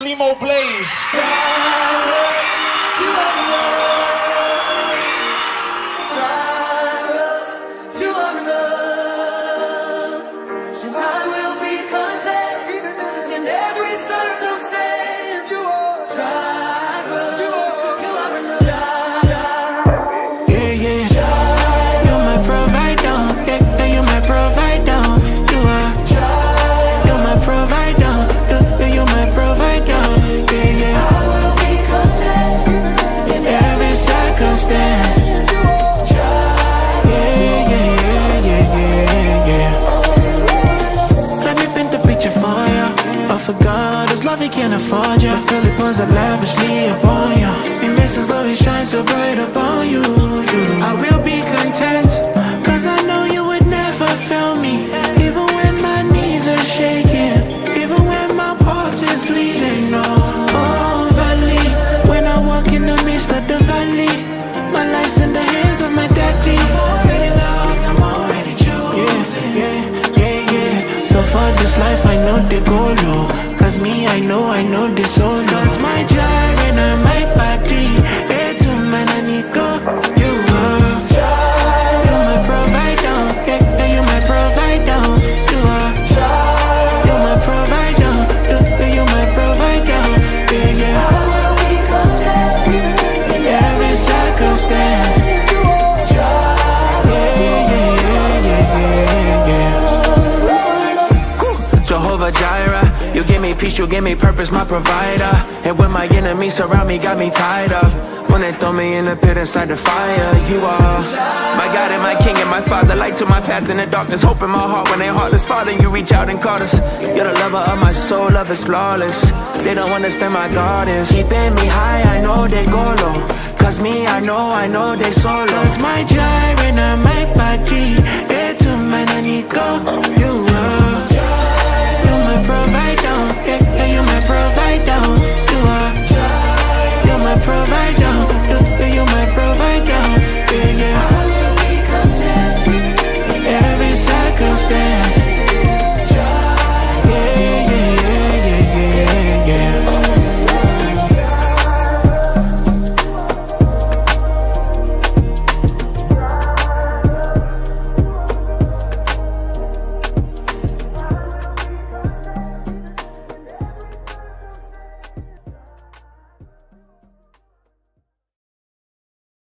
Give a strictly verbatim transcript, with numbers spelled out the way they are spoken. Limoblaze. Can't afford ya, but still it pours up lavishly upon ya. It makes his glory shine so bright upon you. I will be content, cause I know you would never fail me. Even when my knees are shaking, even when my heart is bleeding. Oh, oh valley, when I walk in the midst of the valley, my life's in the hands of my daddy. I'm already loved, I'm already chosen. Yeah, yeah, yeah, yeah. So for this life I know the goal low. Cause me, I know, I know this soul loves my joy and I my party. Hey, to my naniko, you are joy. You're my provider, yeah, you're my provider. You are joy. You're my provider, yeah, you're my provider. Yeah, yeah. I will be content in every circumstance. You are joy. Yeah, yeah, yeah, yeah, yeah, yeah. Jehovah Jireh. You give me peace, you give me purpose, my provider. And when my enemies surround me, got me tied up. When they throw me in the pit inside the fire, you are my God and my King and my Father. Light to my path in the darkness, hope in my heart when they heartless. Father, you reach out and call us. You're the lover of my soul, love is flawless. They don't understand my God is keeping me high, I know they go low. Cause me, I know, I know they solo. Cause my gyre and my body, it's a man and you go. You